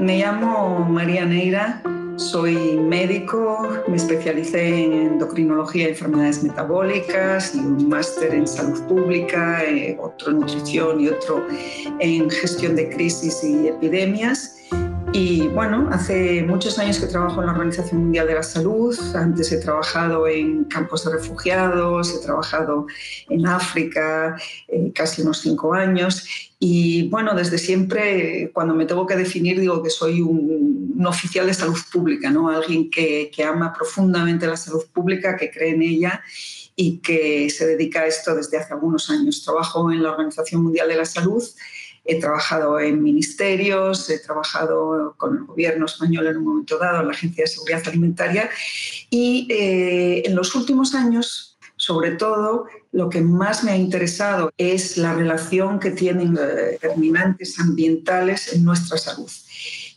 Me llamo María Neira, soy médico, me especialicé en endocrinología y enfermedades metabólicas y un máster en salud pública, otro en nutrición y otro en gestión de crisis y epidemias. Y bueno, hace muchos años que trabajo en la Organización Mundial de la Salud. Antes he trabajado en campos de refugiados, he trabajado en África casi unos 5 años. Y bueno, desde siempre, cuando me tengo que definir, digo que soy un oficial de salud pública, ¿no? Alguien que ama profundamente la salud pública, que cree en ella y que se dedica a esto desde hace algunos años. Trabajo en la Organización Mundial de la Salud. He trabajado en ministerios, he trabajado con el gobierno español en un momento dado, en la Agencia de Seguridad Alimentaria, y en los últimos años, sobre todo, lo que más me ha interesado es la relación que tienen determinantes ambientales en nuestra salud.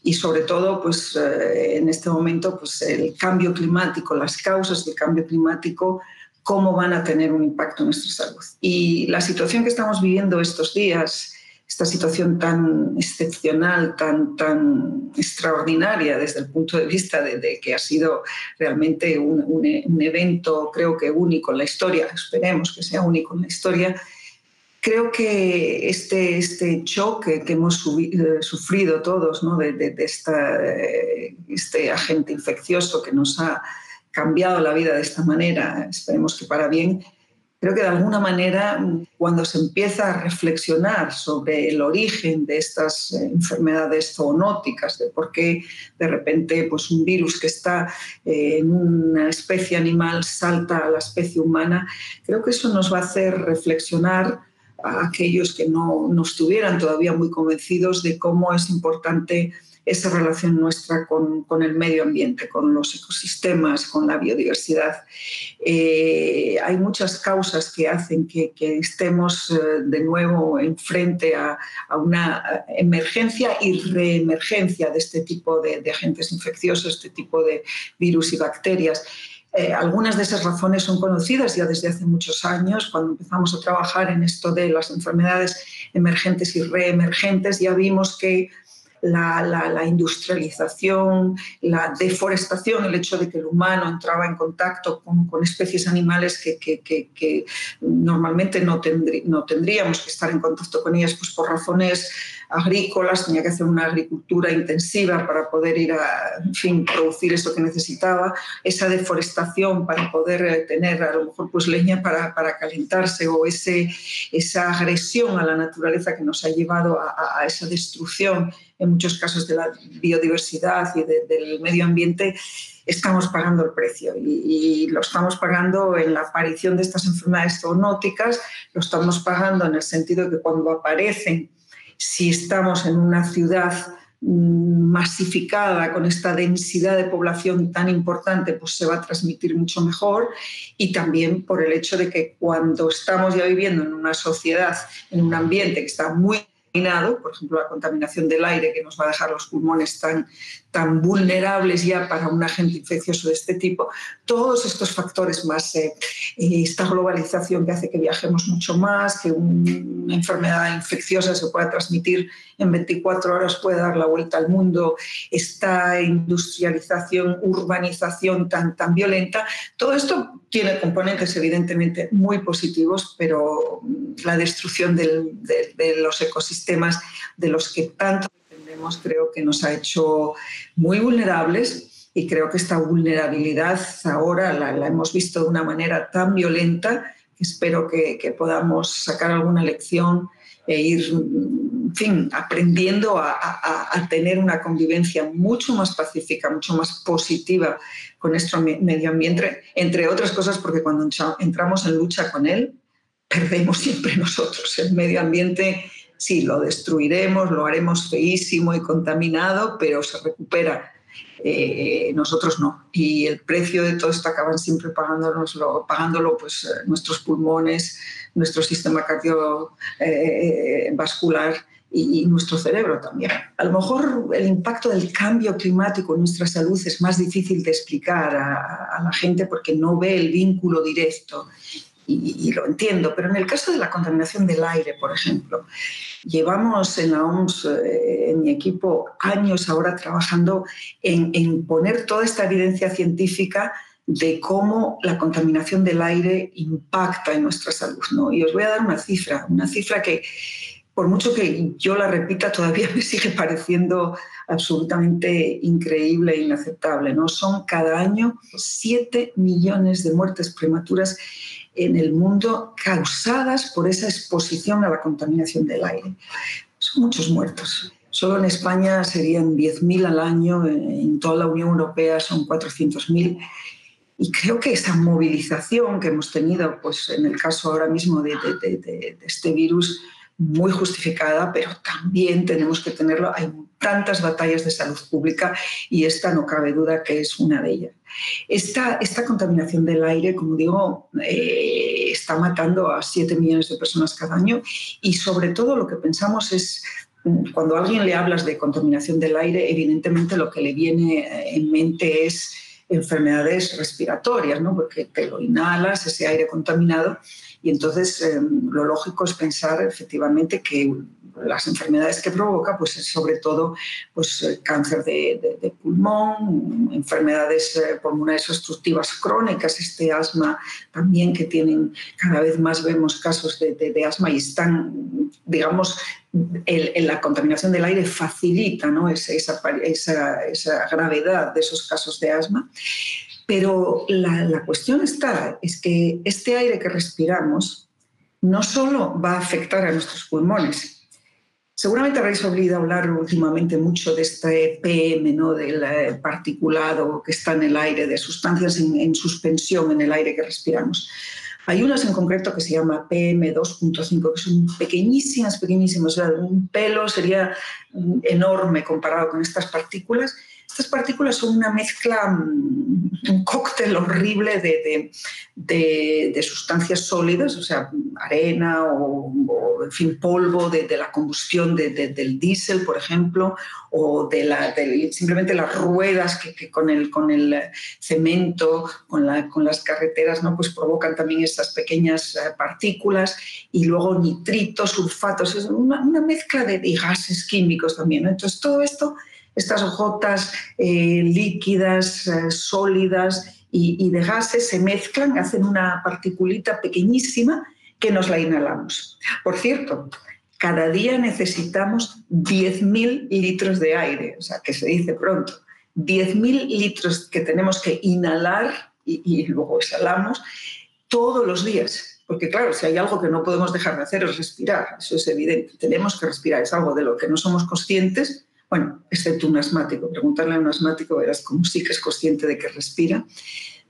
Y sobre todo, pues, en este momento, pues, el cambio climático, las causas del cambio climático, cómo van a tener un impacto en nuestra salud. Y la situación que estamos viviendo estos días, esta situación tan excepcional, tan extraordinaria desde el punto de vista de que ha sido realmente un evento, creo que único en la historia, esperemos que sea único en la historia, creo que este choque que hemos sufrido todos, ¿no? de este agente infeccioso que nos ha cambiado la vida de esta manera, esperemos que para bien. Creo que de alguna manera, cuando se empieza a reflexionar sobre el origen de estas enfermedades zoonóticas, de por qué de repente pues, un virus que está en una especie animal salta a la especie humana, creo que eso nos va a hacer reflexionar a aquellos que no estuvieran todavía muy convencidos de cómo es importante esa relación nuestra con el medio ambiente, con los ecosistemas, con la biodiversidad. Hay muchas causas que hacen que estemos de nuevo enfrente a una emergencia y reemergencia de este tipo de agentes infecciosos, este tipo de virus y bacterias. Algunas de esas razones son conocidas ya desde hace muchos años. Cuando empezamos a trabajar en esto de las enfermedades emergentes y reemergentes, ya vimos que la industrialización, la deforestación, el hecho de que el humano entraba en contacto con especies animales que normalmente no tendríamos que estar en contacto con ellas, pues por razones agrícolas, tenía que hacer una agricultura intensiva para poder ir a, en fin, producir eso que necesitaba, esa deforestación para poder tener a lo mejor pues, leña para calentarse, o esa agresión a la naturaleza que nos ha llevado a esa destrucción en muchos casos de la biodiversidad y del medio ambiente. Estamos pagando el precio y lo estamos pagando en la aparición de estas enfermedades zoonóticas, lo estamos pagando en el sentido de que cuando aparecen, si estamos en una ciudad masificada con esta densidad de población tan importante, pues se va a transmitir mucho mejor, y también por el hecho de que cuando estamos ya viviendo en una sociedad, en un ambiente que está muy contaminado, por ejemplo la contaminación del aire que nos va a dejar los pulmones tan vulnerables ya para un agente infeccioso de este tipo, todos estos factores más, esta globalización que hace que viajemos mucho más, que una enfermedad infecciosa se pueda transmitir en 24 horas, puede dar la vuelta al mundo, esta industrialización, urbanización tan violenta, todo esto tiene componentes evidentemente muy positivos, pero la destrucción de los ecosistemas de los que tanto dependemos creo que nos ha hecho muy vulnerables, y creo que esta vulnerabilidad ahora la hemos visto de una manera tan violenta que espero que podamos sacar alguna lección e ir, en fin, aprendiendo a tener una convivencia mucho más pacífica, mucho más positiva con nuestro medio ambiente, entre otras cosas porque cuando entramos en lucha con él, perdemos siempre nosotros. El medio ambiente sí lo destruiremos, lo haremos feísimo y contaminado, pero se recupera. Nosotros no. Y el precio de todo esto acaban siempre pagándolo pues, nuestros pulmones, nuestro sistema cardiovascular y nuestro cerebro también. A lo mejor el impacto del cambio climático en nuestra salud es más difícil de explicar a la gente porque no ve el vínculo directo, y lo entiendo, pero en el caso de la contaminación del aire, por ejemplo, Llevamos en la OMS, en mi equipo, años ahora trabajando en poner toda esta evidencia científica de cómo la contaminación del aire impacta en nuestra salud, ¿no? Y os voy a dar una cifra que, por mucho que yo la repita, todavía me sigue pareciendo absolutamente increíble e inaceptable, ¿no? Son cada año 7 millones de muertes prematuras en el mundo causadas por esa exposición a la contaminación del aire. Son muchos muertos. Solo en España serían 10.000 al año, en toda la Unión Europea son 400.000. Y creo que esa movilización que hemos tenido, pues en el caso ahora mismo de este virus, muy justificada, pero también tenemos que tenerlo. Hay tantas batallas de salud pública y esta no cabe duda que es una de ellas. Esta contaminación del aire, como digo, está matando a 7 millones de personas cada año y sobre todo lo que pensamos es, cuando a alguien le hablas de contaminación del aire, evidentemente lo que le viene en mente es enfermedades respiratorias, ¿no? Porque te lo inhalas, ese aire contaminado, y entonces lo lógico es pensar efectivamente que las enfermedades que provoca pues es sobre todo pues, cáncer de pulmón, enfermedades pulmonares obstructivas crónicas, este asma también que tienen, cada vez más vemos casos de asma y están, digamos, la contaminación del aire facilita, ¿no? esa gravedad de esos casos de asma. Pero la cuestión está, es que este aire que respiramos no solo va a afectar a nuestros pulmones. Seguramente habréis oído hablar últimamente mucho de este PM, ¿no? Del particulado que está en el aire, de sustancias en suspensión en el aire que respiramos. Hay unas en concreto que se llama PM2.5, que son pequeñísimas, pequeñísimas. O sea, un pelo sería enorme comparado con estas partículas. Estas partículas son una mezcla, un cóctel horrible de sustancias sólidas, o sea, arena o en fin, polvo de la combustión del diésel, por ejemplo, o simplemente las ruedas que con el cemento, con las carreteras, ¿no? Pues provocan también estas pequeñas partículas y luego nitritos, sulfatos, es una mezcla de gases químicos también, ¿no? Entonces, todo esto, estas hojotas líquidas, sólidas y de gases se mezclan, hacen una particulita pequeñísima que nos la inhalamos. Por cierto, cada día necesitamos 10.000 litros de aire, o sea, que se dice pronto, 10.000 litros que tenemos que inhalar y luego exhalamos todos los días. Porque claro, si hay algo que no podemos dejar de hacer es respirar, eso es evidente, tenemos que respirar, es algo de lo que no somos conscientes. Bueno, excepto un asmático. Preguntarle a un asmático, verás como sí que es consciente de que respira.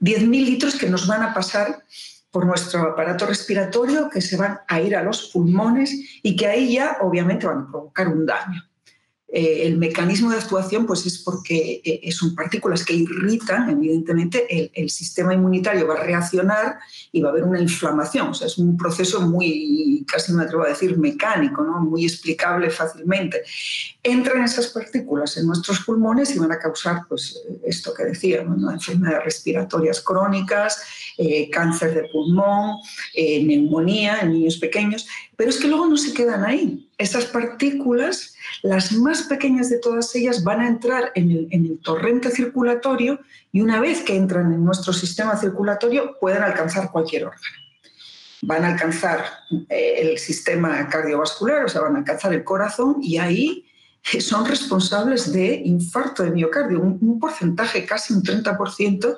10.000 litros que nos van a pasar por nuestro aparato respiratorio, que se van a ir a los pulmones y que ahí ya obviamente van a provocar un daño. El mecanismo de actuación pues es porque son partículas que irritan, evidentemente, el sistema inmunitario va a reaccionar y va a haber una inflamación. O sea, es un proceso muy, casi me atrevo a decir, mecánico, ¿no? Muy explicable fácilmente. Entran esas partículas en nuestros pulmones y van a causar pues, esto que decíamos, ¿no? Enfermedades respiratorias crónicas, cáncer de pulmón, neumonía en niños pequeños. Pero es que luego no se quedan ahí. Esas partículas, las más pequeñas de todas ellas, van a entrar en el torrente circulatorio y una vez que entran en nuestro sistema circulatorio pueden alcanzar cualquier órgano. Van a alcanzar el sistema cardiovascular, o sea, van a alcanzar el corazón y ahí son responsables de infarto de miocardio. Un porcentaje, casi un 30%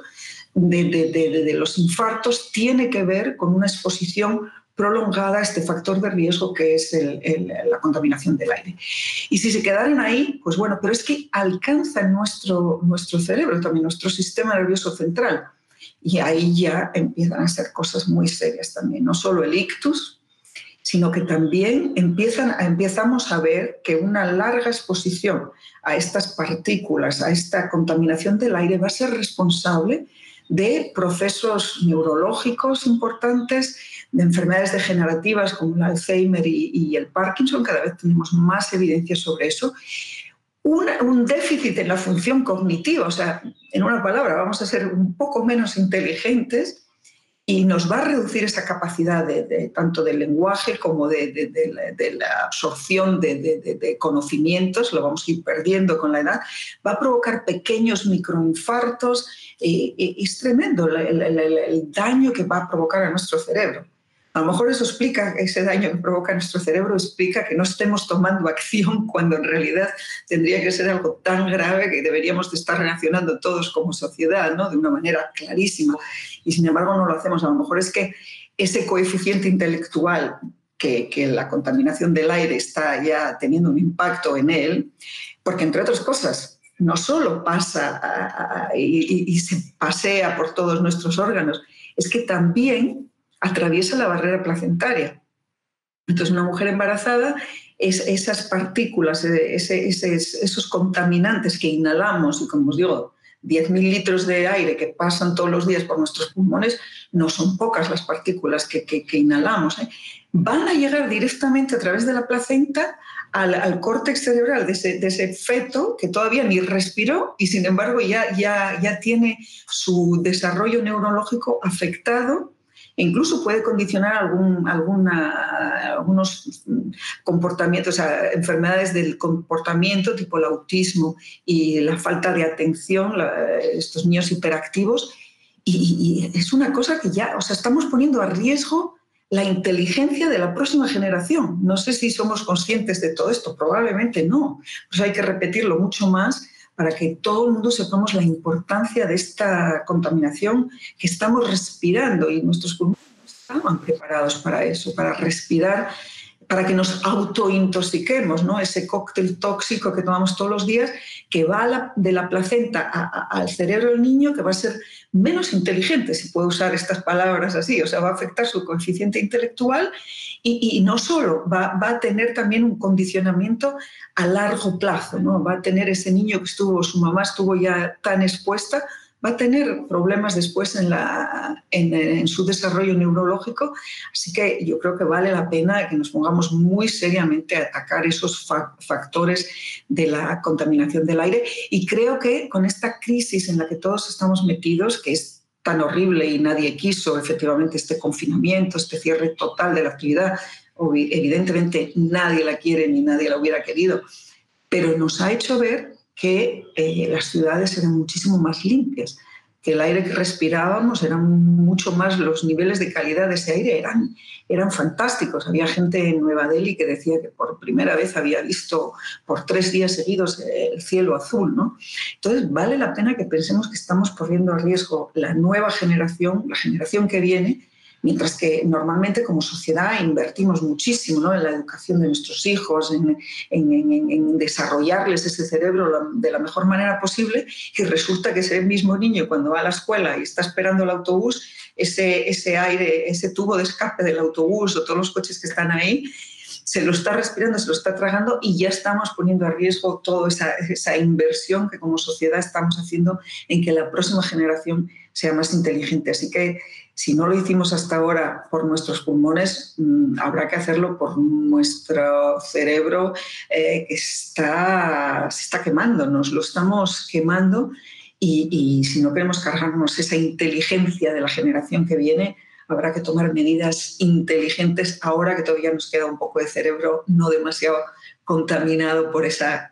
de los infartos tiene que ver con una exposición prolongada a este factor de riesgo que es la contaminación del aire. Y si se quedaran ahí, pues bueno, pero es que alcanzan nuestro cerebro, también nuestro sistema nervioso central. Y ahí ya empiezan a ser cosas muy serias también, no solo el ictus, sino que también empezamos a ver que una larga exposición a estas partículas, a esta contaminación del aire, va a ser responsable de procesos neurológicos importantes, de enfermedades degenerativas como el Alzheimer y el Parkinson, cada vez tenemos más evidencia sobre eso, un déficit en la función cognitiva, o sea, en una palabra, vamos a ser un poco menos inteligentes y nos va a reducir esa capacidad tanto del lenguaje como de la absorción de conocimientos, lo vamos a ir perdiendo con la edad, va a provocar pequeños microinfartos, y es tremendo el daño que va a provocar a nuestro cerebro. A lo mejor eso explica, ese daño que provoca nuestro cerebro explica que no estemos tomando acción cuando en realidad tendría que ser algo tan grave que deberíamos de estar reaccionando todos como sociedad, ¿no?, de una manera clarísima, y sin embargo no lo hacemos. A lo mejor es que ese coeficiente intelectual que la contaminación del aire está ya teniendo un impacto en él, porque entre otras cosas no solo pasa y se pasea por todos nuestros órganos, es que también atraviesa la barrera placentaria. Entonces, una mujer embarazada, esas partículas, esos contaminantes que inhalamos, y como os digo, 10.000 litros de aire que pasan todos los días por nuestros pulmones, no son pocas las partículas que inhalamos, ¿eh? Van a llegar directamente a través de la placenta al córtex cerebral de ese feto que todavía ni respiró y sin embargo ya tiene su desarrollo neurológico afectado. E incluso puede condicionar algunos comportamientos, o sea, enfermedades del comportamiento tipo el autismo y la falta de atención, estos niños hiperactivos. Y es una cosa que ya, o sea, estamos poniendo a riesgo la inteligencia de la próxima generación. No sé si somos conscientes de todo esto, probablemente no. Pues hay que repetirlo mucho más para que todo el mundo sepamos la importancia de esta contaminación que estamos respirando, y nuestros pulmones estaban preparados para eso, para respirar, para que nos autointoxiquemos, ¿no? Ese cóctel tóxico que tomamos todos los días que va de la placenta al cerebro del niño, que va a ser menos inteligente, si puedo usar estas palabras así, o sea, va a afectar su coeficiente intelectual y no solo, va a tener también un condicionamiento a largo plazo, ¿no? Va a tener ese niño que su mamá estuvo ya tan expuesta, va a tener problemas después en su desarrollo neurológico. Así que yo creo que vale la pena que nos pongamos muy seriamente a atacar esos factores de la contaminación del aire. Y creo que con esta crisis en la que todos estamos metidos, que es tan horrible y nadie quiso efectivamente este confinamiento, este cierre total de la actividad, evidentemente nadie la quiere ni nadie la hubiera querido, pero nos ha hecho ver que las ciudades eran muchísimo más limpias, que el aire que respirábamos eran mucho más, los niveles de calidad de ese aire eran fantásticos. Había gente en Nueva Delhi que decía que por primera vez había visto por 3 días seguidos el cielo azul, ¿no? Entonces vale la pena que pensemos que estamos corriendo a riesgo la nueva generación, la generación que viene, mientras que normalmente como sociedad invertimos muchísimo, ¿no?, en la educación de nuestros hijos, en desarrollarles ese cerebro de la mejor manera posible, y resulta que ese mismo niño cuando va a la escuela y está esperando el autobús, ese aire, ese tubo de escape del autobús o todos los coches que están ahí, se lo está respirando, se lo está tragando, y ya estamos poniendo a riesgo toda esa inversión que como sociedad estamos haciendo en que la próxima generación sea más inteligente. Así que si no lo hicimos hasta ahora por nuestros pulmones, habrá que hacerlo por nuestro cerebro, que se está quemando, nos lo estamos quemando, y si no queremos cargarnos esa inteligencia de la generación que viene, habrá que tomar medidas inteligentes ahora que todavía nos queda un poco de cerebro no demasiado contaminado por esas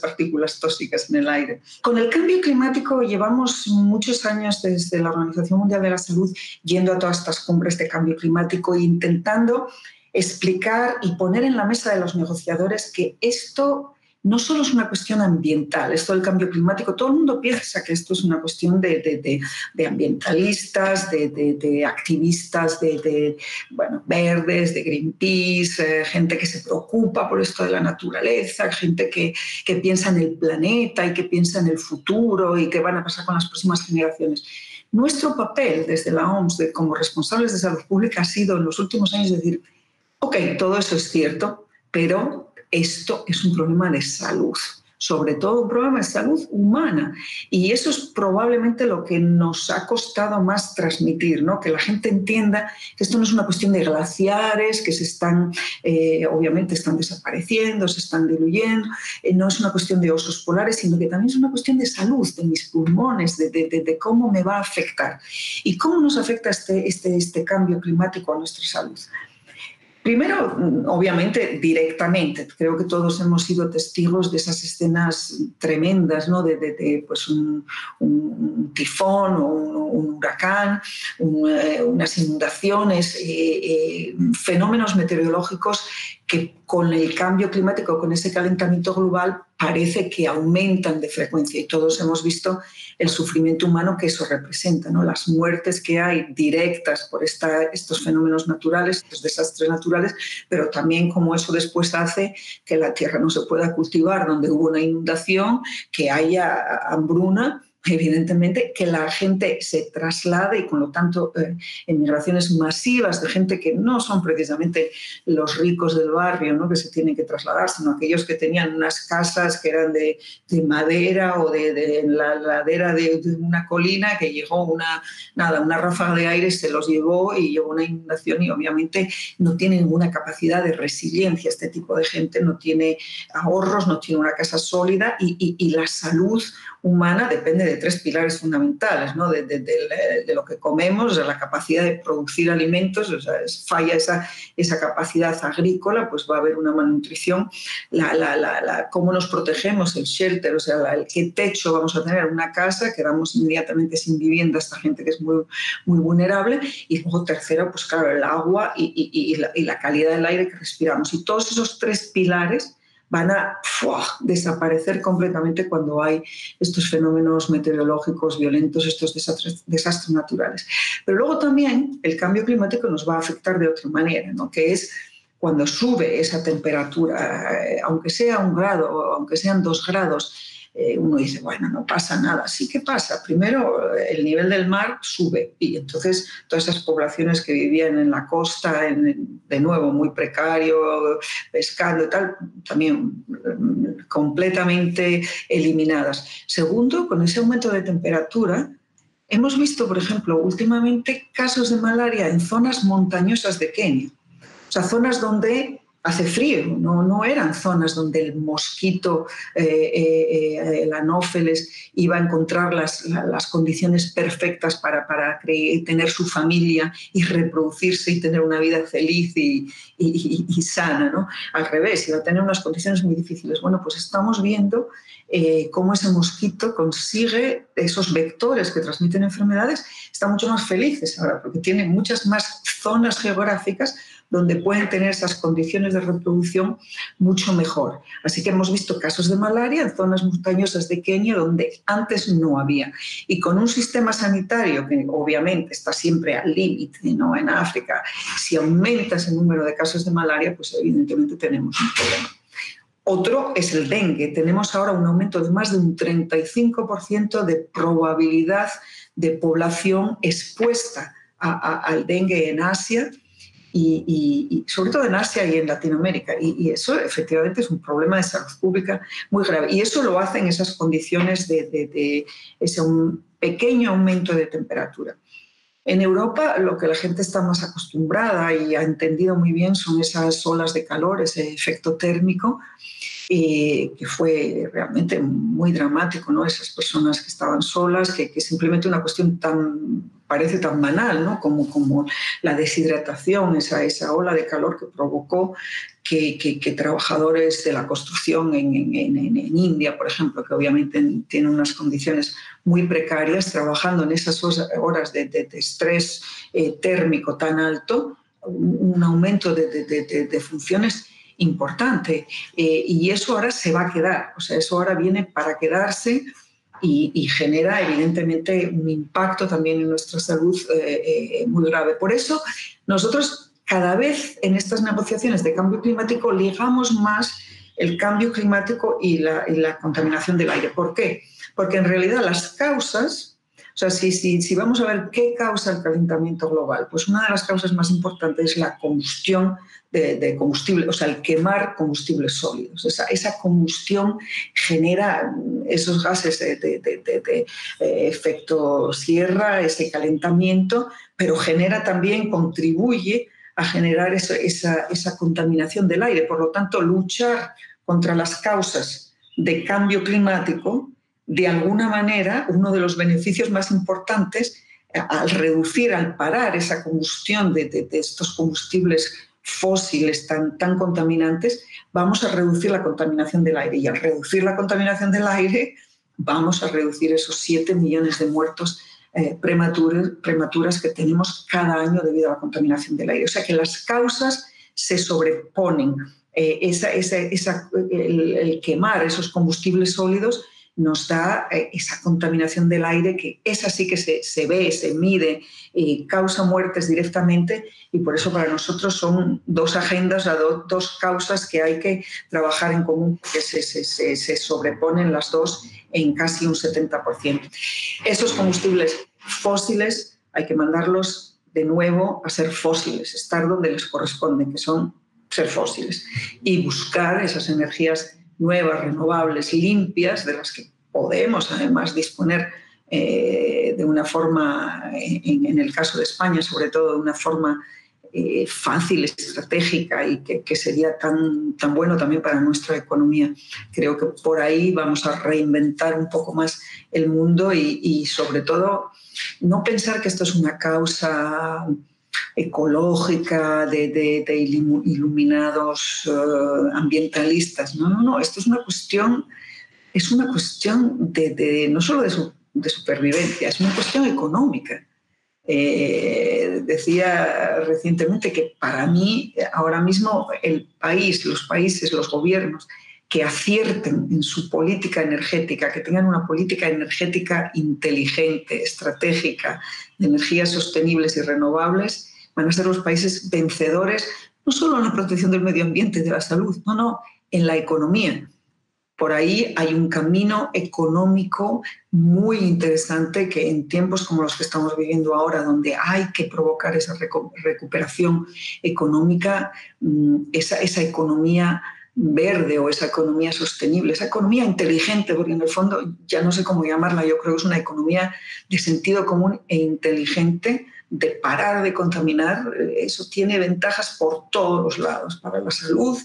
partículas tóxicas en el aire. Con el cambio climático llevamos muchos años desde la Organización Mundial de la Salud yendo a todas estas cumbres de cambio climático e intentando explicar y poner en la mesa de los negociadores que esto no solo es una cuestión ambiental, esto del cambio climático, todo el mundo piensa que esto es una cuestión de ambientalistas, de activistas, bueno, verdes, de Greenpeace, gente que se preocupa por esto de la naturaleza, gente que piensa en el planeta y que piensa en el futuro y qué van a pasar con las próximas generaciones. Nuestro papel desde la OMS como responsables de salud pública ha sido en los últimos años decir, ok, todo eso es cierto, pero esto es un problema de salud. sobre todo un problema de salud humana. Y eso es probablemente lo que nos ha costado más transmitir, ¿no? Que la gente entienda que esto no es una cuestión de glaciares, que se están, obviamente están desapareciendo, se están diluyendo, no es una cuestión de osos polares, sino que también es una cuestión de salud, de mis pulmones, de cómo me va a afectar. ¿Y cómo nos afecta este cambio climático a nuestra salud? Primero, obviamente, directamente. Creo que todos hemos sido testigos de esas escenas tremendas, ¿no? Pues un tifón o un huracán, unas inundaciones, fenómenos meteorológicos que con el cambio climático, con ese calentamiento global, parece que aumentan de frecuencia, y todos hemos visto el sufrimiento humano que eso representa, ¿no? Las muertes que hay directas por estos fenómenos naturales, estos desastres naturales, pero también como eso después hace que la tierra no se pueda cultivar, donde hubo una inundación, que haya hambruna, evidentemente, que la gente se traslade y, con lo tanto, emigraciones masivas de gente que no son precisamente los ricos del barrio, ¿no? Que se tienen que trasladar, sino aquellos que tenían unas casas que eran de madera o de la ladera de una colina, que llegó una ráfaga de aire, se los llevó y llevó una inundación, y obviamente no tiene ninguna capacidad de resiliencia. Este tipo de gente no tiene ahorros, no tiene una casa sólida, y la salud humana depende de tres pilares fundamentales, ¿no? De lo que comemos, de la capacidad de producir alimentos. O sea, falla esa capacidad agrícola, pues va a haber una malnutrición. Cómo nos protegemos, el shelter, o sea, qué techo vamos a tener, una casa, quedamos inmediatamente sin vivienda, esta gente que es muy, muy vulnerable. Y luego, tercero, pues claro, el agua y la calidad del aire que respiramos. Y todos esos tres pilares van a desaparecer completamente cuando hay estos fenómenos meteorológicos violentos, estos desastres naturales. Pero luego también el cambio climático nos va a afectar de otra manera, ¿no? Que es cuando sube esa temperatura, aunque sea 1 grado, aunque sean 2 grados, uno dice, bueno, no pasa nada. Sí que pasa. Primero, el nivel del mar sube, y entonces todas esas poblaciones que vivían en la costa, de nuevo, muy precario, pescando y tal, también completamente eliminadas. Segundo, con ese aumento de temperatura, hemos visto, por ejemplo, últimamente casos de malaria en zonas montañosas de Kenia. O sea, zonas donde hace frío, no eran zonas donde el mosquito, el anófeles, iba a encontrar las condiciones perfectas para tener su familia y reproducirse y tener una vida feliz y sana, ¿no? Al revés, iba a tener unas condiciones muy difíciles. Bueno, pues estamos viendo cómo ese mosquito consigue esos vectores que transmiten enfermedades. Están mucho más felices ahora porque tienen muchas más zonas geográficas donde pueden tener esas condiciones de reproducción mucho mejor. Así que hemos visto casos de malaria en zonas montañosas de Kenia donde antes no había. Y con un sistema sanitario que obviamente está siempre al límite, ¿no? En África, si aumenta ese número de casos de malaria, pues evidentemente tenemos un problema. Otro es el dengue. Tenemos ahora un aumento de más de un 35% de probabilidad de población expuesta al dengue en Asia, y sobre todo en Asia y en Latinoamérica. Y eso efectivamente es un problema de salud pública muy grave. Y eso lo hacen esas condiciones de ese pequeño aumento de temperatura. En Europa, lo que la gente está más acostumbrada y ha entendido muy bien son esas olas de calor, ese efecto térmico, que fue realmente muy dramático, ¿no? Esas personas que estaban solas, que simplemente una cuestión parece tan banal, ¿no? Como la deshidratación, esa ola de calor que provocó que trabajadores de la construcción en India, por ejemplo, que obviamente tienen unas condiciones muy precarias, trabajando en esas horas de estrés térmico tan alto, un aumento de funciones importante. Y eso ahora se va a quedar, o sea, eso ahora viene para quedarse. Y genera evidentemente un impacto también en nuestra salud muy grave. Por eso nosotros cada vez en estas negociaciones de cambio climático ligamos más el cambio climático y la contaminación del aire. ¿Por qué? Porque en realidad las causas O sea, si vamos a ver qué causa el calentamiento global, pues una de las causas más importantes es la combustión de combustible, o sea, el quemar combustibles sólidos. Esa combustión genera esos gases de efecto sierra, ese calentamiento, pero genera también, contribuye a generar esa contaminación del aire. Por lo tanto, luchar contra las causas de cambio climático, de alguna manera, uno de los beneficios más importantes al reducir, al parar esa combustión de estos combustibles fósiles tan contaminantes, vamos a reducir la contaminación del aire. Y al reducir la contaminación del aire, vamos a reducir esos 7 millones de muertos prematuras que tenemos cada año debido a la contaminación del aire. O sea que las causas se sobreponen. El quemar esos combustibles sólidos nos da esa contaminación del aire, que es así que se ve, se mide y causa muertes directamente, y por eso para nosotros son dos agendas, dos causas que hay que trabajar en común, porque se sobreponen las dos en casi un 70%. Esos combustibles fósiles hay que mandarlos de nuevo a ser fósiles, estar donde les corresponde, que son ser fósiles, y buscar esas energías nuevas, renovables, limpias, de las que podemos además disponer de una forma, en el caso de España, sobre todo de una forma fácil, estratégica, y que sería tan bueno también para nuestra economía. Creo que por ahí vamos a reinventar un poco más el mundo y sobre todo no pensar que esto es una causa ecológica, de iluminados ambientalistas. No, esto es una cuestión no solo de supervivencia, es una cuestión económica. Decía recientemente que para mí ahora mismo el país, los países, los gobiernos que acierten en su política energética, que tengan una política energética inteligente, estratégica, de energías sostenibles y renovables, van a ser los países vencedores, no solo en la protección del medio ambiente y de la salud, no, en la economía. Por ahí hay un camino económico muy interesante que en tiempos como los que estamos viviendo ahora, donde hay que provocar esa recuperación económica, esa economía verde o esa economía sostenible, esa economía inteligente, porque en el fondo ya no sé cómo llamarla, yo creo que es una economía de sentido común e inteligente, de parar de contaminar. Eso tiene ventajas por todos los lados, para la salud,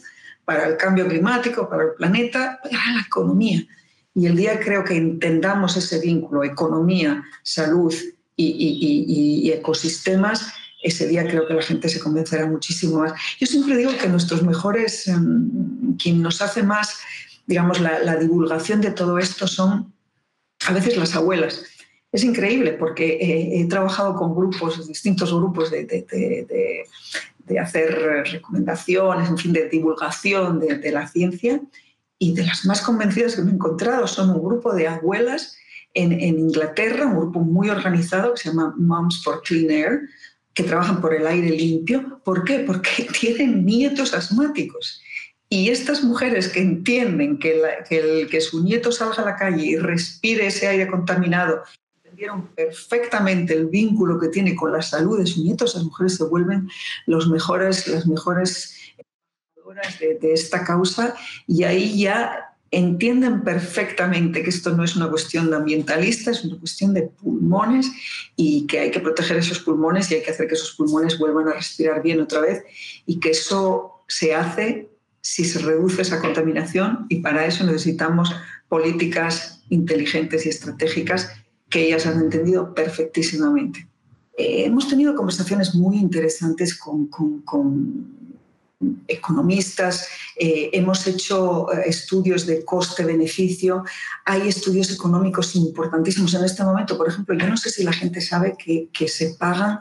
para el cambio climático, para el planeta, para la economía. Y el día creo que entendamos ese vínculo, economía, salud y ecosistemas, ese día creo que la gente se convencerá muchísimo más. Yo siempre digo que nuestros mejores, quien nos hace más, digamos, la divulgación de todo esto son a veces las abuelas. Es increíble porque he trabajado con distintos grupos de hacer recomendaciones, en fin, de divulgación de la ciencia, y de las más convencidas que me he encontrado son un grupo de abuelas en Inglaterra, un grupo muy organizado que se llama Moms for Clean Air, que trabajan por el aire limpio. ¿Por qué? Porque tienen nietos asmáticos. Y estas mujeres que entienden que su nieto salga a la calle y respire ese aire contaminado, entendieron perfectamente el vínculo que tiene con la salud de su nieto. Esas mujeres se vuelven las mejores embajadoras de esta causa, y ahí ya entienden perfectamente que esto no es una cuestión ambientalista, es una cuestión de pulmones, y que hay que proteger esos pulmones y hay que hacer que esos pulmones vuelvan a respirar bien otra vez, y que eso se hace si se reduce esa contaminación, y para eso necesitamos políticas inteligentes y estratégicas que ellas han entendido perfectísimamente. Hemos tenido conversaciones muy interesantes con economistas, hemos hecho estudios de coste-beneficio, hay estudios económicos importantísimos. En este momento, por ejemplo, yo no sé si la gente sabe que se pagan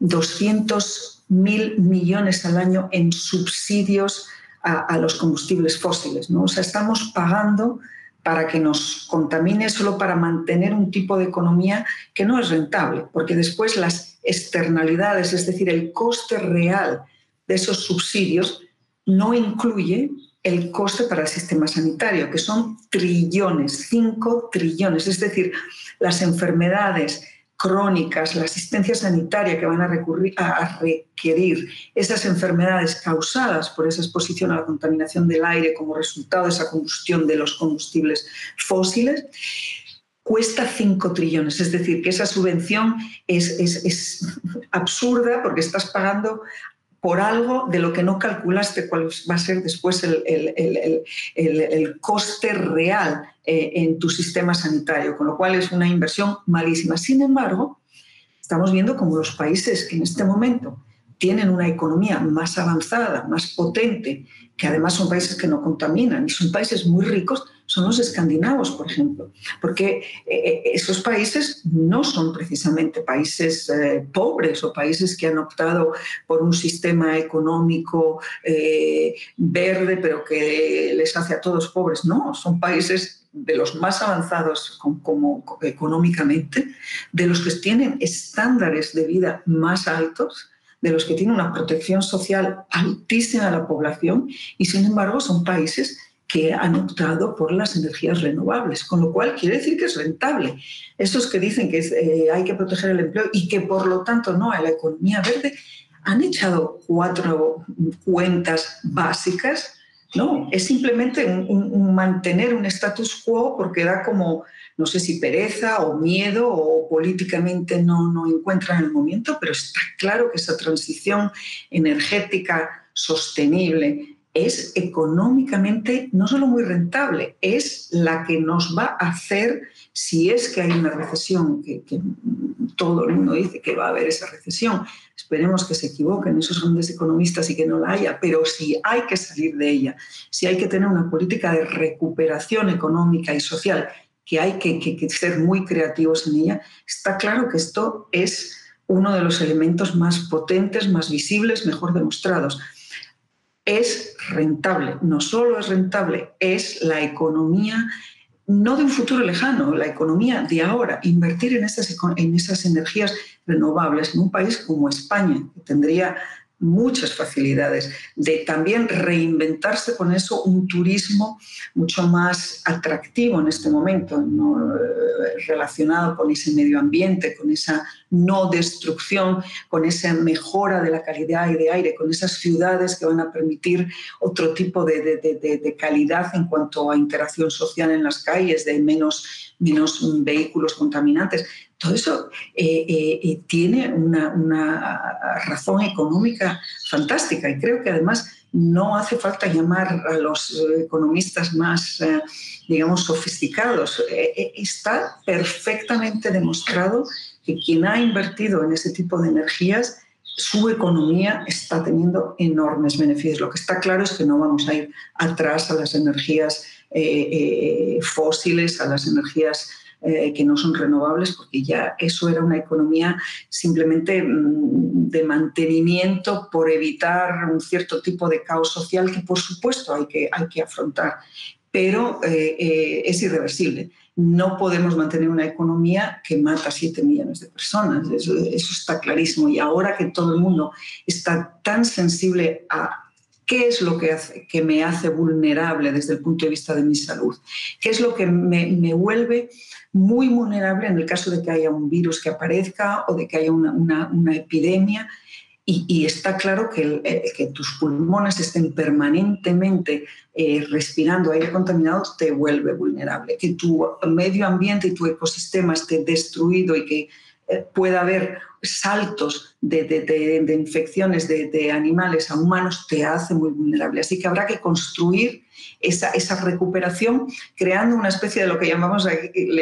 200.000 millones al año en subsidios a los combustibles fósiles, ¿no? O sea, estamos pagando para que nos contamine solo para mantener un tipo de economía que no es rentable, porque después las externalidades, es decir, el coste real de esos subsidios no incluye el coste para el sistema sanitario, que son trillones, 5 trillones. Es decir, las enfermedades crónicas, la asistencia sanitaria que van a requerir, esas enfermedades causadas por esa exposición a la contaminación del aire como resultado de esa combustión de los combustibles fósiles, cuesta 5 trillones. Es decir, que esa subvención es absurda porque estás pagando por algo de lo que no calculaste cuál va a ser después el coste real en tu sistema sanitario, con lo cual es una inversión malísima. Sin embargo, estamos viendo como los países que en este momento tienen una economía más avanzada, más potente, que además son países que no contaminan y son países muy ricos, son los escandinavos, por ejemplo, porque esos países no son precisamente países pobres o países que han optado por un sistema económico verde, pero que les hace a todos pobres. No, son países de los más avanzados económicamente, de los que tienen estándares de vida más altos, de los que tienen una protección social altísima de la población, y sin embargo son países que han optado por las energías renovables, con lo cual quiere decir que es rentable. Esos que dicen que hay que proteger el empleo y que por lo tanto no a la economía verde, han echado 4 cuentas básicas. No, es simplemente mantener un status quo porque da como, no sé si pereza o miedo o políticamente no encuentran el momento, pero está claro que esa transición energética sostenible es económicamente no solo muy rentable, es la que nos va a hacer, si es que hay una recesión, que todo el mundo dice que va a haber esa recesión, esperemos que se equivoquen esos grandes economistas y que no la haya, pero si hay que salir de ella, si hay que tener una política de recuperación económica y social, que hay que ser muy creativos en ella, está claro que esto es uno de los elementos más potentes, más visibles, mejor demostrados. Es rentable, no solo es rentable, es la economía, no de un futuro lejano, la economía de ahora. Invertir en esas energías renovables en un país como España, que tendría muchas facilidades, de también reinventarse con eso un turismo mucho más atractivo en este momento, ¿no? Relacionado con ese medio ambiente, con esa no destrucción, con esa mejora de la calidad de aire, con esas ciudades que van a permitir otro tipo de calidad en cuanto a interacción social en las calles, de menos vehículos contaminantes. Todo eso tiene una razón económica fantástica y creo que además no hace falta llamar a los economistas más, digamos, sofisticados. Está perfectamente demostrado que quien ha invertido en ese tipo de energías, su economía está teniendo enormes beneficios. Lo que está claro es que no vamos a ir atrás a las energías fósiles, a las energías que no son renovables, porque ya eso era una economía simplemente de mantenimiento por evitar un cierto tipo de caos social que, por supuesto, hay que afrontar, pero es irreversible. No podemos mantener una economía que mata a 7 millones de personas, eso está clarísimo. Y ahora que todo el mundo está tan sensible a qué es lo que me hace vulnerable desde el punto de vista de mi salud, qué es lo que me vuelve muy vulnerable en el caso de que haya un virus que aparezca o de que haya una epidemia, y está claro que tus pulmones estén permanentemente respirando aire contaminado te vuelve vulnerable, que tu medio ambiente y tu ecosistema esté destruido y que pueda haber saltos de infecciones de animales a humanos, te hace muy vulnerable. Así que habrá que construir esa recuperación creando una especie de lo que le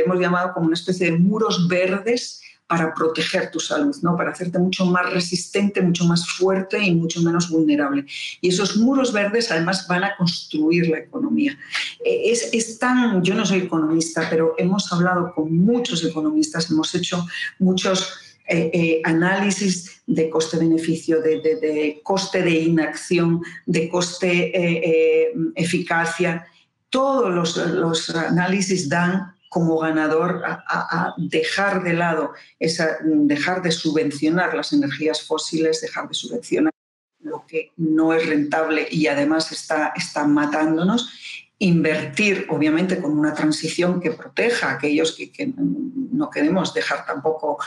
hemos llamado como una especie de muros verdes para proteger tu salud, ¿no? Para hacerte mucho más resistente, mucho más fuerte y mucho menos vulnerable. Y esos muros verdes además van a construir la economía. Yo no soy economista, pero hemos hablado con muchos economistas, hemos hecho muchos análisis de coste-beneficio, de coste de inacción, de coste-eficacia. Todos los análisis dan como ganador a dejar de lado, dejar de subvencionar las energías fósiles, dejar de subvencionar lo que no es rentable y además está matándonos. Invertir, obviamente, con una transición que proteja a aquellos que no queremos dejar tampoco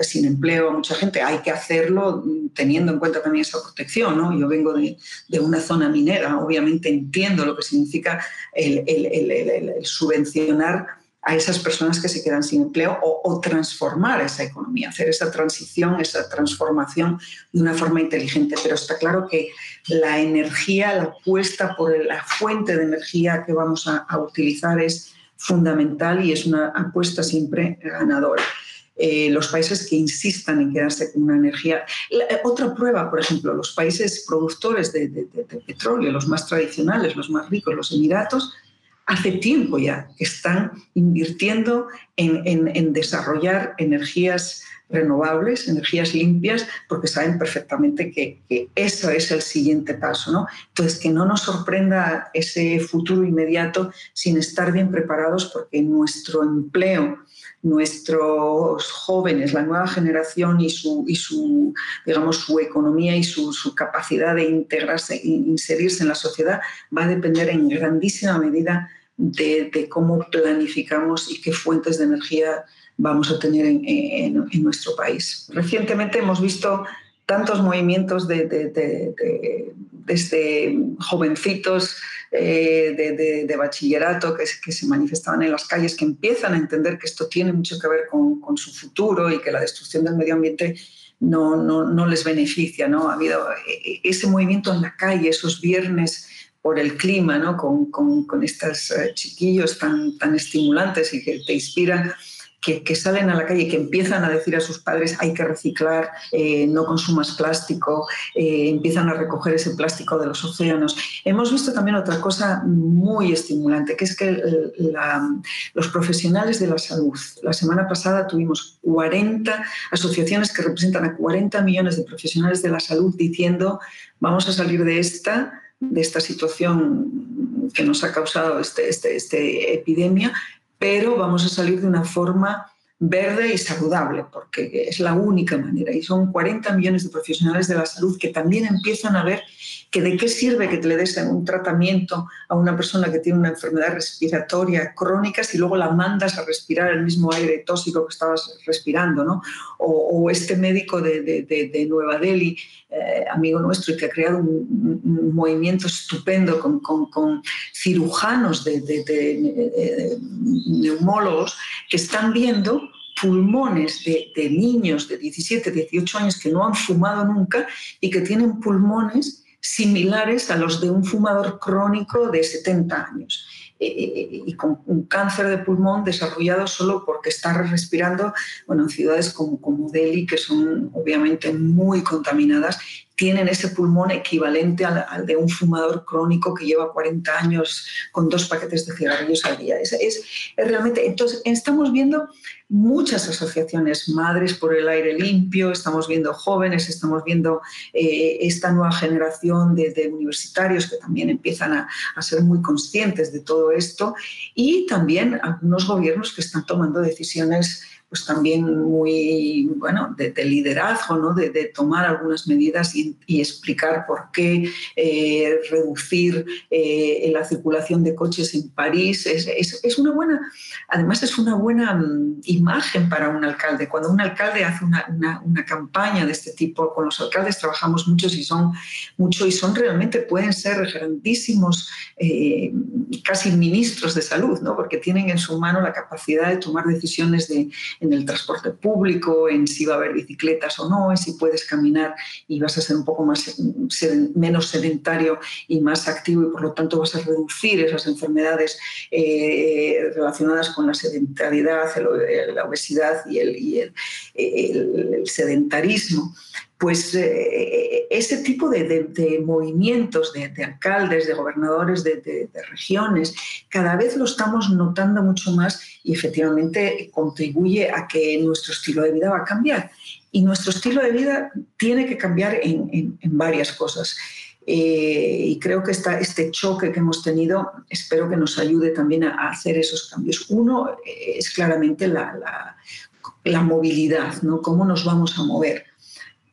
sin empleo a mucha gente. Hay que hacerlo teniendo en cuenta también esa protección, ¿no? Yo vengo de una zona minera, obviamente entiendo lo que significa el subvencionar a esas personas que se quedan sin empleo o transformar esa economía, hacer esa transición, esa transformación de una forma inteligente. Pero está claro que la energía, la apuesta por la fuente de energía que vamos a utilizar es fundamental y es una apuesta siempre ganadora. Los países que insistan en quedarse con una energía... Otra prueba, por ejemplo, los países productores de petróleo, los más tradicionales, los más ricos, los Emiratos, hace tiempo ya que están invirtiendo en desarrollar energías renovables, energías limpias, porque saben perfectamente que eso es el siguiente paso, ¿no? Entonces, que no nos sorprenda ese futuro inmediato sin estar bien preparados, porque nuestro empleo, nuestros jóvenes, la nueva generación y su digamos, su economía y su capacidad de integrarse e inserirse en la sociedad va a depender en grandísima medida de cómo planificamos y qué fuentes de energía vamos a tener en nuestro país. Recientemente hemos visto tantos movimientos desde jovencitos de bachillerato que se manifestaban en las calles, que empiezan a entender que esto tiene mucho que ver con su futuro y que la destrucción del medio ambiente no les beneficia, ¿no? Ha habido ese movimiento en la calle, esos viernes por el clima, ¿no? Con estos chiquillos tan estimulantes y que te inspiran, que salen a la calle, que empiezan a decir a sus padres hay que reciclar, no consumas plástico, empiezan a recoger ese plástico de los océanos. Hemos visto también otra cosa muy estimulante, que es que los profesionales de la salud, la semana pasada tuvimos 40 asociaciones que representan a 40 millones de profesionales de la salud diciendo vamos a salir de esta situación que nos ha causado este epidemia, pero vamos a salir de una forma verde y saludable, porque es la única manera. Y son 40 millones de profesionales de la salud que también empiezan a ver que de qué sirve que te le des un tratamiento a una persona que tiene una enfermedad respiratoria crónica si luego la mandas a respirar el mismo aire tóxico que estabas respirando, ¿no? O este médico de Nueva Delhi, amigo nuestro, y que ha creado un movimiento estupendo con cirujanos de neumólogos que están viendo pulmones de niños de 17, 18 años que no han fumado nunca y que tienen pulmones similares a los de un fumador crónico de 70 años. Y con un cáncer de pulmón desarrollado solo porque está respirando, bueno, en ciudades como Delhi, que son obviamente muy contaminadas, tienen ese pulmón equivalente al de un fumador crónico que lleva 40 años con 2 paquetes de cigarrillos al día. Es realmente, entonces, estamos viendo muchas asociaciones, Madres por el Aire Limpio, estamos viendo jóvenes, estamos viendo esta nueva generación de universitarios que también empiezan a ser muy conscientes de todo esto, y también algunos gobiernos que están tomando decisiones pues también muy, bueno, de liderazgo, ¿no? De tomar algunas medidas y explicar por qué reducir la circulación de coches en París. Es una buena, además es una buena imagen para un alcalde. Cuando un alcalde hace una campaña de este tipo, con los alcaldes trabajamos mucho y son realmente, pueden ser grandísimos, casi ministros de salud, ¿no? Porque tienen en su mano la capacidad de tomar decisiones en el transporte público, en si va a haber bicicletas o no, en si puedes caminar y vas a ser un poco menos sedentario y más activo, y por lo tanto vas a reducir esas enfermedades relacionadas con la sedentariedad, la obesidad y el sedentarismo. Pues ese tipo de movimientos de alcaldes, de gobernadores, de regiones, cada vez lo estamos notando mucho más y efectivamente contribuye a que nuestro estilo de vida va a cambiar. Y nuestro estilo de vida tiene que cambiar en varias cosas. Y creo que este choque que hemos tenido espero que nos ayude también a hacer esos cambios. Uno es claramente la movilidad, ¿no? Cómo nos vamos a mover.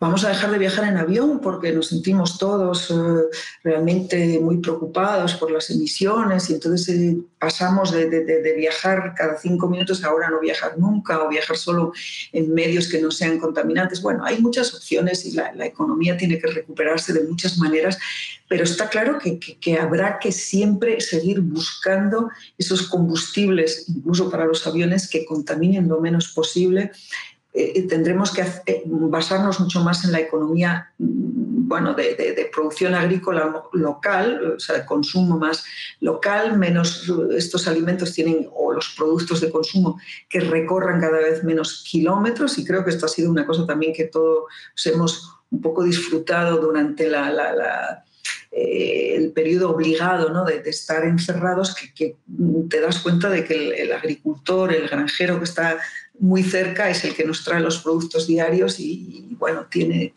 Vamos a dejar de viajar en avión porque nos sentimos todos realmente muy preocupados por las emisiones y entonces pasamos de viajar cada 5 minutos a ahora no viajar nunca o viajar solo en medios que no sean contaminantes. Bueno, hay muchas opciones y la economía tiene que recuperarse de muchas maneras, pero está claro que habrá que siempre seguir buscando esos combustibles, incluso para los aviones, que contaminen lo menos posible. Tendremos que basarnos mucho más en la economía de producción agrícola local, o sea, consumo más local, menos estos alimentos tienen, o los productos de consumo que recorran cada vez menos kilómetros, y creo que esto ha sido una cosa también que todos hemos un poco disfrutado durante el periodo obligado, ¿no?, de estar encerrados, que te das cuenta de que el agricultor, el granjero que está muy cerca es el que nos trae los productos diarios y bueno, tiene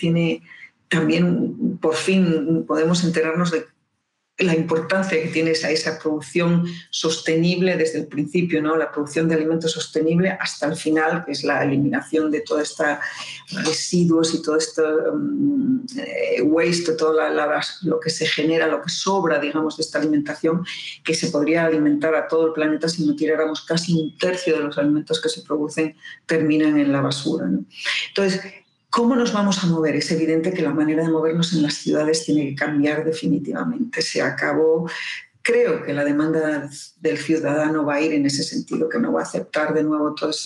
también, por fin podemos enterarnos de la importancia que tiene esa producción sostenible desde el principio, ¿no?, la producción de alimentos sostenible hasta el final, que es la eliminación de todos estos residuos y todo este waste, todo lo que se genera, lo que sobra, digamos, de esta alimentación, que se podría alimentar a todo el planeta si no tiráramos casi 1/3 de los alimentos que se producen, terminan en la basura, ¿no? Entonces, ¿cómo nos vamos a mover? Es evidente que la manera de movernos en las ciudades tiene que cambiar definitivamente. Se acabó. Creo que la demanda del ciudadano va a ir en ese sentido, que no va a aceptar de nuevo todas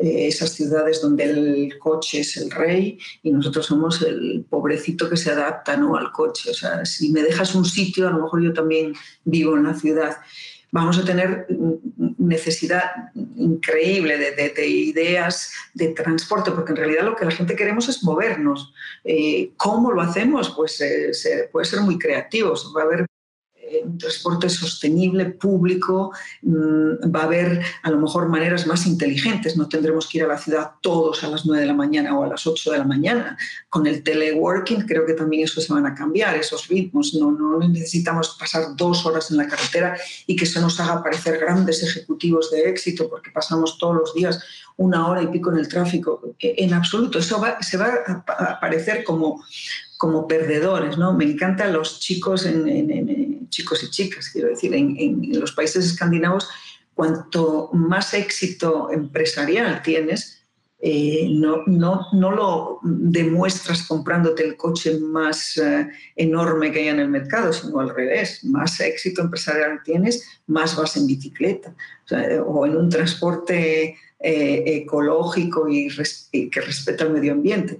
esas ciudades donde el coche es el rey y nosotros somos el pobrecito que se adapta, ¿no?, al coche. O sea, si me dejas un sitio, a lo mejor yo también vivo en la ciudad. Vamos a tener necesidad increíble de ideas de transporte, porque en realidad lo que la gente queremos es movernos. ¿Cómo lo hacemos? Pues puede ser muy creativos. Va a haber un transporte sostenible, público, va a haber a lo mejor maneras más inteligentes. No tendremos que ir a la ciudad todos a las 9 de la mañana o a las 8 de la mañana. Con el teleworking creo que también eso se van a cambiar, esos ritmos. No necesitamos pasar 2 horas en la carretera y que se nos haga parecer grandes ejecutivos de éxito porque pasamos todos los días 1 hora y pico en el tráfico. En absoluto, eso se va a parecer como perdedores, ¿no? Me encantan los chicos y chicas, quiero decir, en los países escandinavos, cuanto más éxito empresarial tienes, no lo demuestras comprándote el coche más enorme que hay en el mercado, sino al revés. Más éxito empresarial tienes, más vas en bicicleta, o sea, o en un transporte ecológico y que respeta el medio ambiente.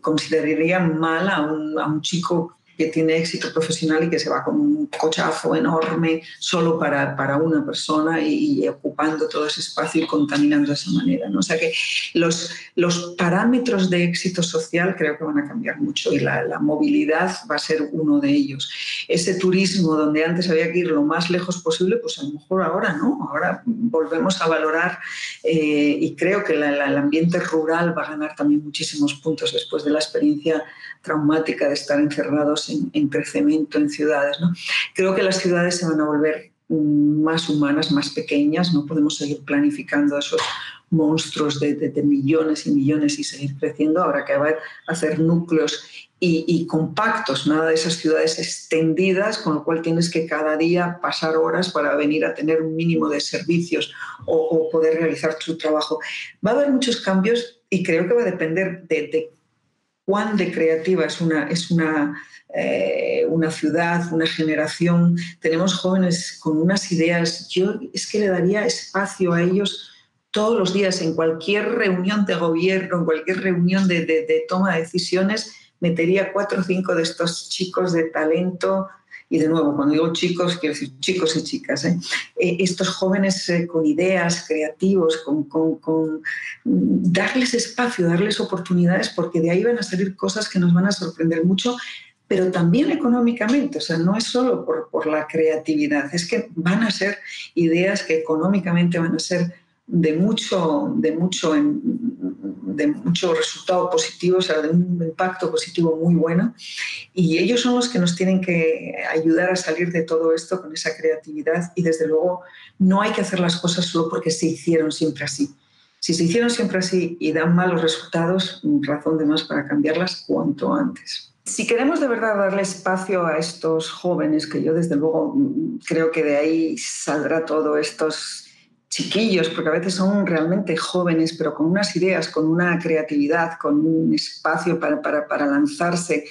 Consideraría mal a un chico que tiene éxito profesional y que se va con un cochazo enorme solo para una persona y ocupando todo ese espacio y contaminando de esa manera, ¿no? O sea que los parámetros de éxito social creo que van a cambiar mucho y la movilidad va a ser uno de ellos. Ese turismo donde antes había que ir lo más lejos posible, pues a lo mejor ahora no. Ahora volvemos a valorar y creo que el ambiente rural va a ganar también muchísimos puntos después de la experiencia traumática de estar encerrados entre cemento en ciudades, ¿no? Creo que las ciudades se van a volver más humanas, más pequeñas. No podemos seguir planificando esos monstruos de millones y millones y seguir creciendo. Habrá que hacer núcleos y compactos, nada de esas ciudades extendidas, con lo cual tienes que cada día pasar horas para venir a tener un mínimo de servicios o poder realizar tu trabajo. Va a haber muchos cambios y creo que va a depender de cuán de creativa es una ciudad, una generación. Tenemos jóvenes con unas ideas. Yo es que le daría espacio a ellos todos los días. En cualquier reunión de gobierno, en cualquier reunión de toma de decisiones, metería 4 o 5 de estos chicos de talento. Y de nuevo, cuando digo chicos, quiero decir chicos y chicas, ¿eh? Estos jóvenes con ideas, creativos, con darles espacio, darles oportunidades, porque de ahí van a salir cosas que nos van a sorprender mucho, pero también económicamente. O sea, no es solo por la creatividad, es que van a ser ideas que económicamente van a ser de mucho resultado positivo, o sea, de un impacto positivo muy bueno. Y ellos son los que nos tienen que ayudar a salir de todo esto con esa creatividad. Y desde luego no hay que hacer las cosas solo porque se hicieron siempre así. Si se hicieron siempre así y dan malos resultados, razón de más para cambiarlas cuanto antes. Si queremos de verdad darle espacio a estos jóvenes, que yo desde luego creo que de ahí saldrá todo, estos chiquillos, porque a veces son realmente jóvenes, pero con unas ideas, con una creatividad, con un espacio para lanzarse,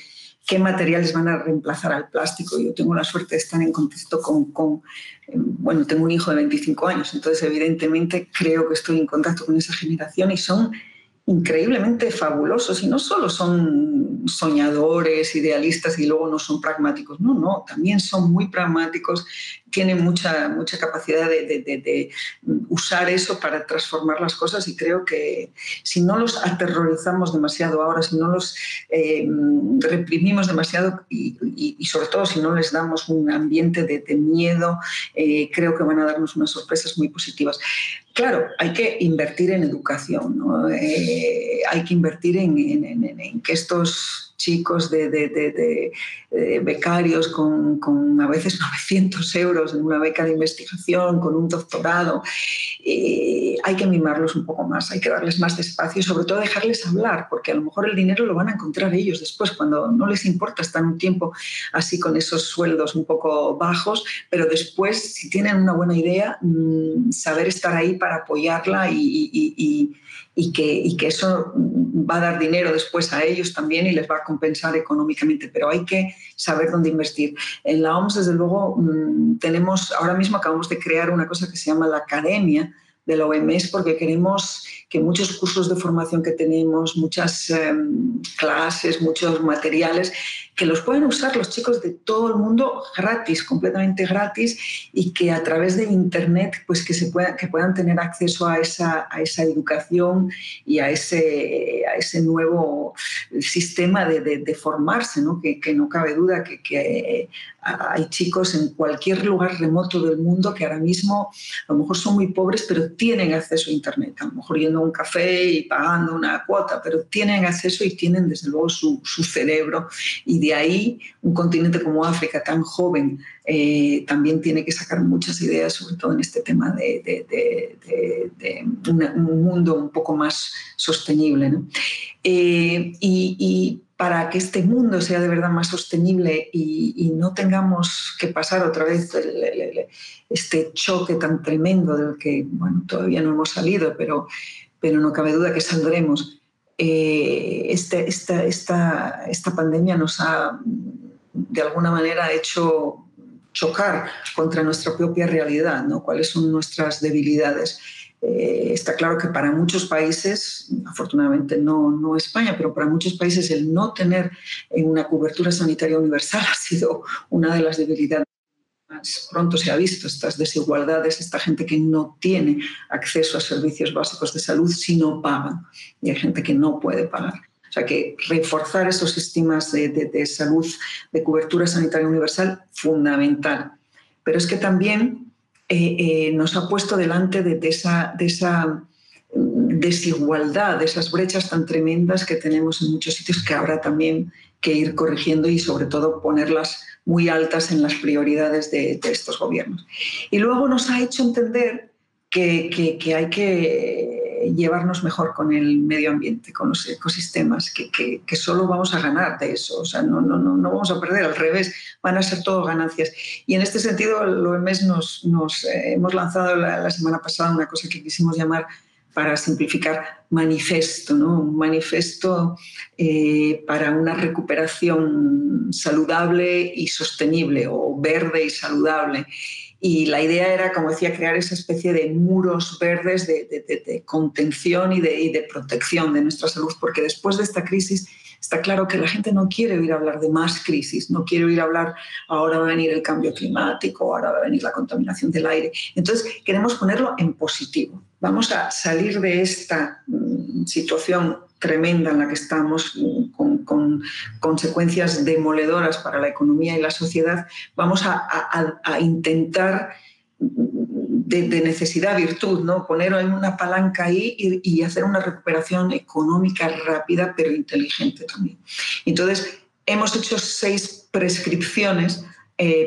qué materiales van a reemplazar al plástico. Yo tengo la suerte de estar en contacto con tengo un hijo de 25 años, entonces evidentemente creo que estoy en contacto con esa generación y son increíblemente fabulosos. Y no solo son soñadores, idealistas y luego no son pragmáticos. No, también son muy pragmáticos, tienen mucha capacidad de usar eso para transformar las cosas, y creo que si no los aterrorizamos demasiado ahora, si no los reprimimos demasiado y sobre todo si no les damos un ambiente de miedo, creo que van a darnos unas sorpresas muy positivas. Claro, hay que invertir en educación, ¿no? Hay que invertir en que estos chicos de becarios con a veces 900 euros en una beca de investigación, con un doctorado. Hay que mimarlos un poco más, hay que darles más espacio y sobre todo dejarles hablar, porque a lo mejor el dinero lo van a encontrar ellos después, cuando no les importa estar un tiempo así con esos sueldos un poco bajos, pero después, si tienen una buena idea, saber estar ahí para apoyarla y que eso va a dar dinero después a ellos también y les va a compensar económicamente, pero hay que saber dónde invertir. En la OMS, desde luego, ahora mismo acabamos de crear una cosa que se llama la Academia de la OMS, porque queremos que muchos cursos de formación que tenemos, muchas clases, muchos materiales, que los pueden usar los chicos de todo el mundo gratis, completamente gratis, y que a través de Internet pues que puedan tener acceso a esa educación y a ese nuevo sistema de formarse, ¿no? Que no cabe duda que hay chicos en cualquier lugar remoto del mundo que ahora mismo a lo mejor son muy pobres, pero tienen acceso a Internet, a lo mejor yendo a un café y pagando una cuota, pero tienen acceso y tienen desde luego su cerebro, y de ahí un continente como África tan joven también tiene que sacar muchas ideas, sobre todo en este tema de un mundo un poco más sostenible, ¿no? Y para que este mundo sea de verdad más sostenible y no tengamos que pasar otra vez este choque tan tremendo del que todavía no hemos salido, pero no cabe duda que saldremos. Esta pandemia nos ha, de alguna manera, hecho chocar contra nuestra propia realidad, ¿no? ¿Cuáles son nuestras debilidades? Está claro que para muchos países, afortunadamente no España, pero para muchos países el no tener una cobertura sanitaria universal ha sido una de las debilidades. Más pronto se ha visto estas desigualdades, esta gente que no tiene acceso a servicios básicos de salud si no pagan, y hay gente que no puede pagar. O sea que reforzar esos sistemas de salud, de cobertura sanitaria universal, fundamental. Pero es que también nos ha puesto delante de esa desigualdad, de esas brechas tan tremendas que tenemos en muchos sitios, que habrá también que ir corrigiendo y sobre todo ponerlas muy altas en las prioridades de estos gobiernos. Y luego nos ha hecho entender que hay que llevarnos mejor con el medio ambiente, con los ecosistemas, que solo vamos a ganar de eso, o sea, no vamos a perder, al revés, van a ser todo ganancias. Y en este sentido, el OMS hemos lanzado la semana pasada una cosa que quisimos llamar, para simplificar, manifiesto, ¿no? Un manifiesto para una recuperación saludable y sostenible, o verde y saludable. Y la idea era, como decía, crear esa especie de muros verdes de contención y de protección de nuestra salud, porque después de esta crisis está claro que la gente no quiere oír hablar de más crisis, no quiere oír hablar ahora va a venir el cambio climático, ahora va a venir la contaminación del aire. Entonces queremos ponerlo en positivo. Vamos a salir de esta situación tremenda en la que estamos, con consecuencias demoledoras para la economía y la sociedad. Vamos a intentar de necesidad a virtud, ¿no? Poner una palanca ahí y hacer una recuperación económica rápida, pero inteligente también. Entonces, hemos hecho 6 prescripciones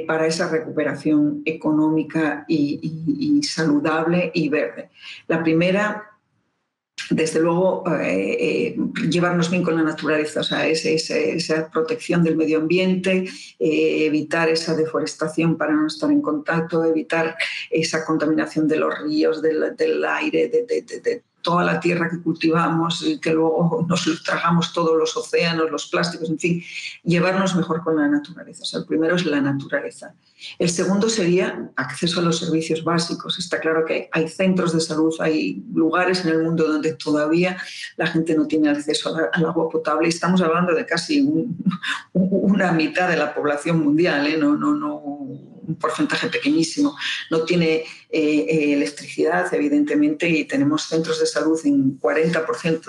para esa recuperación económica y saludable y verde. La primera desde luego, llevarnos bien con la naturaleza, o sea, esa protección del medio ambiente, evitar esa deforestación para no estar en contacto, evitar esa contaminación de los ríos, del aire, de toda la tierra que cultivamos y que luego nos tragamos todos los océanos, los plásticos, en fin, llevarnos mejor con la naturaleza. O sea, el primero es la naturaleza. El segundo sería acceso a los servicios básicos. Está claro que hay centros de salud, hay lugares en el mundo donde todavía la gente no tiene acceso al agua potable. Estamos hablando de casi una mitad de la población mundial, ¿eh? Un porcentaje pequeñísimo. No tiene electricidad, evidentemente, y tenemos centros de salud en 40%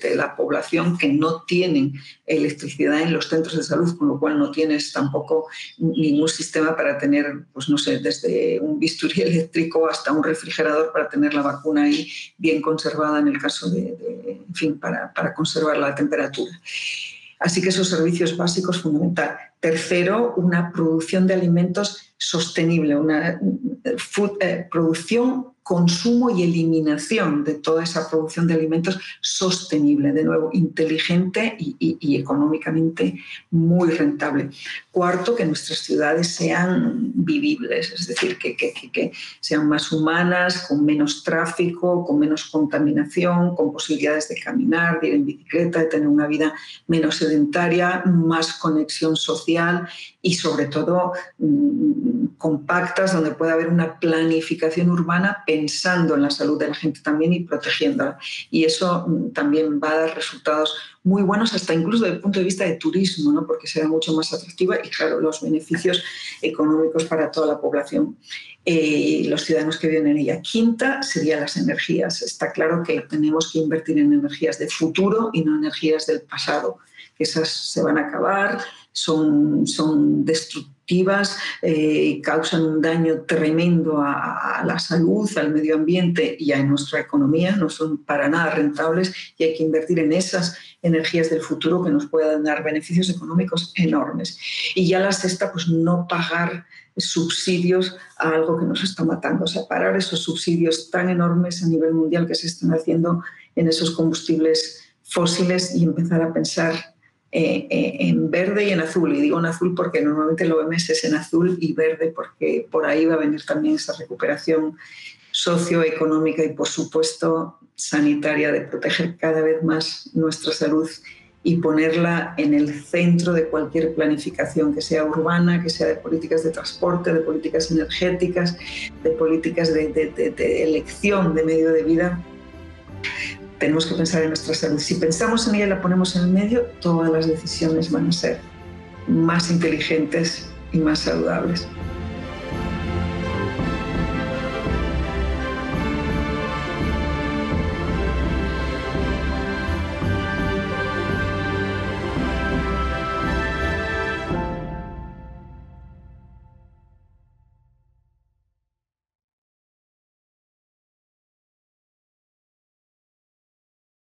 de la población que no tienen electricidad en los centros de salud, con lo cual no tienes tampoco ningún sistema para tener, pues no sé, desde un bisturí eléctrico hasta un refrigerador para tener la vacuna ahí bien conservada en el caso de en fin, para conservar la temperatura. Así que esos servicios básicos fundamental. Tercero, una producción de alimentos sostenible, una producción, consumo y eliminación de toda esa producción de alimentos sostenible, de nuevo, inteligente y económicamente muy rentable. Cuarto, que nuestras ciudades sean vivibles, es decir, que sean más humanas, con menos tráfico, con menos contaminación, con posibilidades de caminar, de ir en bicicleta, de tener una vida menos sedentaria, más conexión social y, sobre todo, compactas, donde pueda haber una planificación urbana pensando en la salud de la gente también y protegiéndola. Y eso también va a dar resultados muy buenos, hasta incluso desde el punto de vista de turismo, ¿no? Porque será mucho más atractiva y, claro, los beneficios económicos para toda la población y los ciudadanos que viven en ella. Quinta sería las energías. Está claro que tenemos que invertir en energías de futuro y no energías del pasado. Esas se van a acabar, son destructivas, causan un daño tremendo a la salud, al medio ambiente y a nuestra economía, no son para nada rentables y hay que invertir en esas energías del futuro que nos puedan dar beneficios económicos enormes. Y ya la sexta, pues no pagar subsidios a algo que nos está matando, o sea, parar esos subsidios tan enormes a nivel mundial que se están haciendo en esos combustibles fósiles y empezar a pensar en verde y en azul, y digo en azul porque normalmente el OMS es en azul y verde porque por ahí va a venir también esa recuperación socioeconómica y, por supuesto, sanitaria, de proteger cada vez más nuestra salud y ponerla en el centro de cualquier planificación, que sea urbana, que sea de políticas de transporte, de políticas energéticas, de políticas de elección de medio de vida. Tenemos que pensar en nuestra salud. Si pensamos en ella y la ponemos en el medio, todas las decisiones van a ser más inteligentes y más saludables.